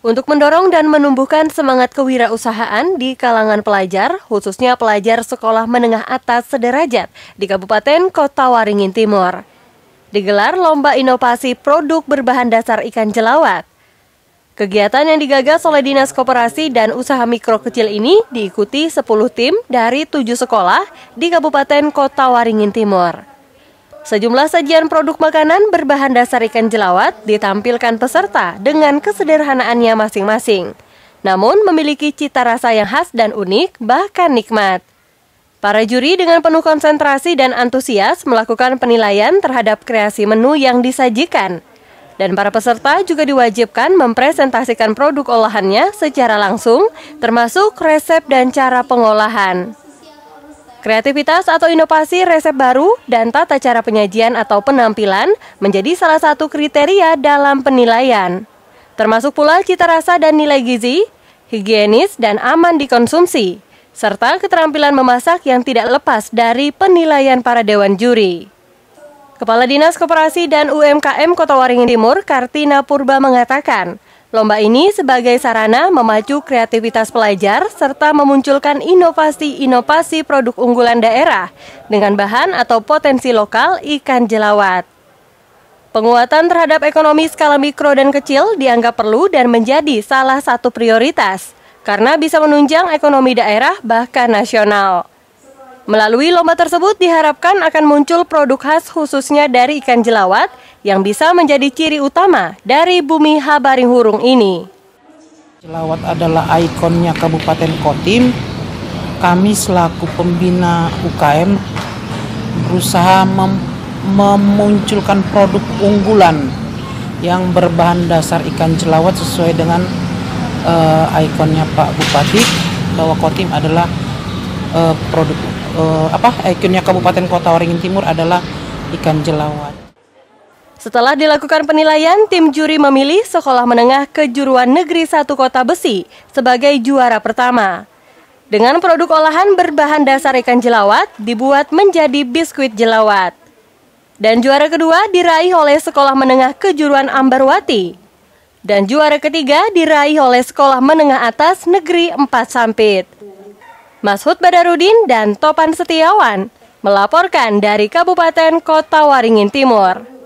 Untuk mendorong dan menumbuhkan semangat kewirausahaan di kalangan pelajar, khususnya pelajar sekolah menengah atas sederajat di Kabupaten Kotawaringin Timur, digelar Lomba Inovasi Produk Berbahan Dasar Ikan Jelawat. Kegiatan yang digagas oleh Dinas Koperasi dan Usaha Mikro Kecil ini diikuti 10 tim dari 7 sekolah di Kabupaten Kotawaringin Timur. Sejumlah sajian produk makanan berbahan dasar ikan jelawat ditampilkan peserta dengan kesederhanaannya masing-masing, namun memiliki cita rasa yang khas dan unik, bahkan nikmat. Para juri dengan penuh konsentrasi dan antusias melakukan penilaian terhadap kreasi menu yang disajikan, dan para peserta juga diwajibkan mempresentasikan produk olahannya secara langsung, termasuk resep dan cara pengolahan. Kreativitas atau inovasi resep baru dan tata cara penyajian atau penampilan menjadi salah satu kriteria dalam penilaian. Termasuk pula cita rasa dan nilai gizi, higienis dan aman dikonsumsi, serta keterampilan memasak yang tidak lepas dari penilaian para dewan juri. Kepala Dinas Koperasi dan UMKM Kotawaringin Timur, Kartina Purba mengatakan, lomba ini sebagai sarana memacu kreativitas pelajar serta memunculkan inovasi-inovasi produk unggulan daerah dengan bahan atau potensi lokal ikan jelawat. Penguatan terhadap ekonomi skala mikro dan kecil dianggap perlu dan menjadi salah satu prioritas karena bisa menunjang ekonomi daerah bahkan nasional. Melalui lomba tersebut diharapkan akan muncul produk khas khususnya dari ikan jelawat yang bisa menjadi ciri utama dari bumi Habaringurung ini. Jelawat adalah ikonnya Kabupaten Kotim. Kami selaku pembina UKM berusaha memunculkan produk unggulan yang berbahan dasar ikan jelawat sesuai dengan ikonnya Pak Bupati bahwa Kotim adalah ikonnya Kabupaten Kotawaringin Timur adalah ikan jelawat. Setelah dilakukan penilaian, tim juri memilih Sekolah Menengah Kejuruan Negeri Satu Kota Besi sebagai juara pertama. Dengan produk olahan berbahan dasar ikan jelawat dibuat menjadi biskuit jelawat. Dan juara kedua diraih oleh Sekolah Menengah Kejuruan Ambarwati. Dan juara ketiga diraih oleh Sekolah Menengah Atas Negeri Empat Sampit. Mashud Badarudin dan Topan Setiawan melaporkan dari Kabupaten Kotawaringin Timur.